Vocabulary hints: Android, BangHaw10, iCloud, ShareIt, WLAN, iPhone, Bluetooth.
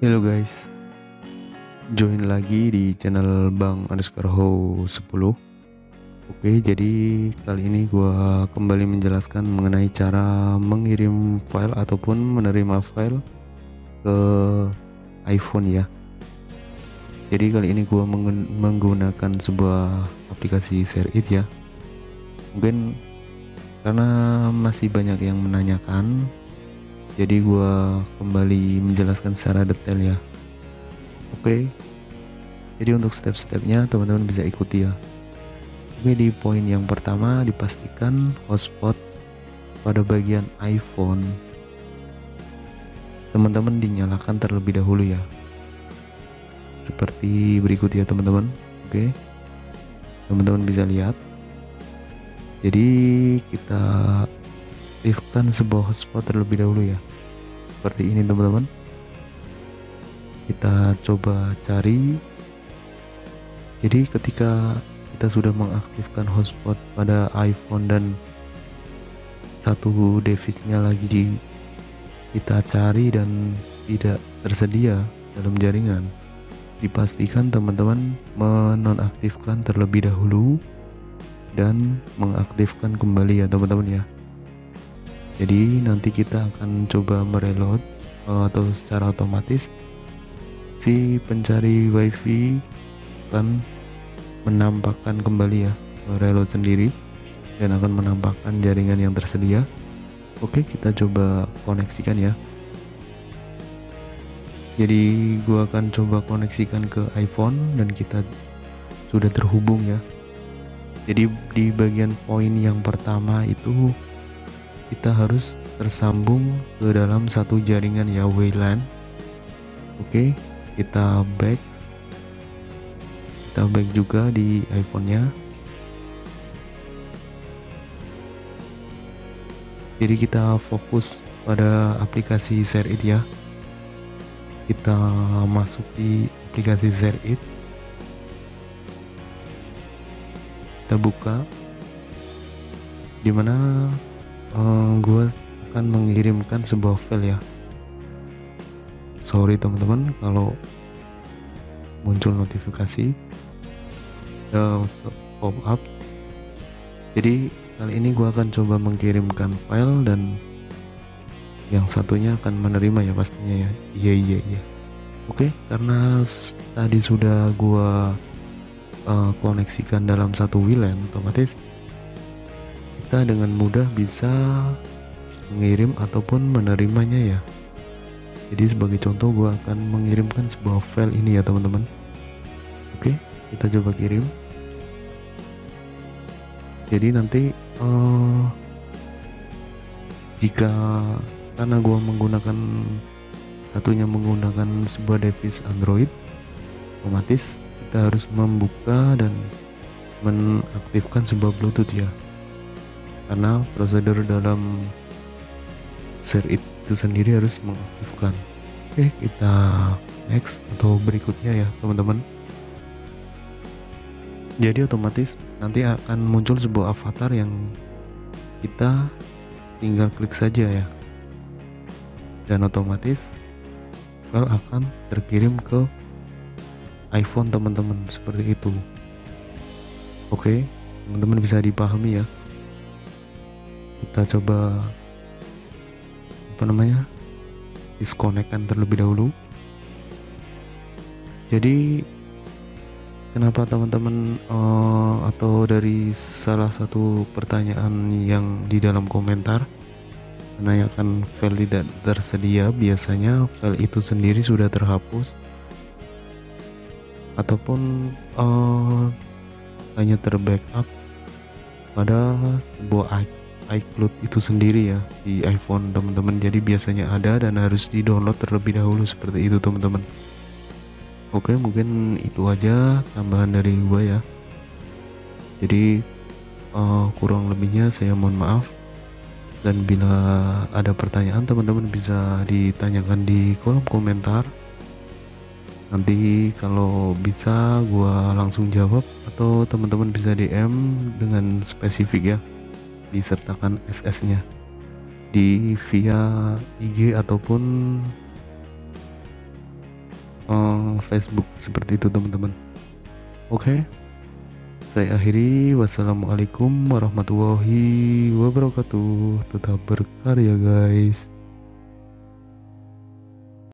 Halo guys, join lagi di channel bang_ho10. Oke, jadi kali ini gua kembali menjelaskan mengenai cara mengirim file ataupun menerima file ke iPhone ya. Jadi kali ini gua menggunakan sebuah aplikasi ShareIt ya. Mungkin karena masih banyak yang menanyakan, jadi gua kembali menjelaskan secara detail ya. Oke, jadi untuk step-stepnya teman-teman bisa ikuti ya. Oke, di poin yang pertama, dipastikan hotspot pada bagian iPhone teman-teman dinyalakan terlebih dahulu ya, seperti berikut ya teman-teman. Oke, teman-teman bisa lihat, jadi kita aktifkan sebuah hotspot terlebih dahulu ya, seperti ini teman-teman. Kita coba cari. Jadi ketika kita sudah mengaktifkan hotspot pada iPhone dan satu device-nya lagi kita cari dan tidak tersedia dalam jaringan, dipastikan teman-teman menonaktifkan terlebih dahulu dan mengaktifkan kembali ya teman-teman ya. Jadi nanti kita akan coba mereload atau secara otomatis si pencari WiFi akan menampakkan kembali ya, reload sendiri dan akan menampakkan jaringan yang tersedia. Oke, kita coba koneksikan ya. Jadi gua akan coba koneksikan ke iPhone dan kita sudah terhubung ya. Jadi di bagian poin yang pertama itu kita harus tersambung ke dalam satu jaringan ya, WLAN. Oke, kita back juga di iPhone-nya. Jadi kita fokus pada aplikasi ShareIt ya. Kita masuk di aplikasi ShareIt, kita buka, dimana gue akan mengirimkan sebuah file ya. Sorry teman-teman kalau muncul notifikasi pop up. Jadi kali ini gue akan coba mengirimkan file dan yang satunya akan menerima ya pastinya ya. Iya. Oke, karena tadi sudah gue koneksikan dalam satu WLAN, otomatis kita dengan mudah bisa mengirim ataupun menerimanya ya. Jadi sebagai contoh gue akan mengirimkan sebuah file ini ya teman-teman. Oke, kita coba kirim. Jadi nanti jika karena gue menggunakan satunya menggunakan sebuah device Android, otomatis kita harus membuka dan menaktifkan sebuah Bluetooth ya, karena prosedur dalam ShareIt itu sendiri harus mengaktifkan. Oke, kita next atau berikutnya ya teman-teman. Jadi otomatis nanti akan muncul sebuah avatar yang kita tinggal klik saja ya, dan otomatis file akan terkirim ke iPhone teman-teman, seperti itu. Oke, teman-teman bisa dipahami ya. Kita coba disconnect-kan terlebih dahulu. Jadi kenapa teman-teman atau dari salah satu pertanyaan yang di dalam komentar menanyakan file tidak tersedia, biasanya file itu sendiri sudah terhapus ataupun hanya terbackup pada sebuah iCloud itu sendiri ya di iPhone teman-teman. Jadi biasanya ada dan harus di download terlebih dahulu, seperti itu teman-teman. Oke, mungkin itu aja tambahan dari gue ya. Jadi kurang lebihnya saya mohon maaf, dan bila ada pertanyaan teman-teman bisa ditanyakan di kolom komentar. Nanti kalau bisa gue langsung jawab, atau teman-teman bisa DM dengan spesifik ya, disertakan SS-nya di via IG ataupun Facebook seperti itu teman-teman. Oke, saya akhiri. Wassalamualaikum warahmatullahi wabarakatuh. Tetap berkarya guys.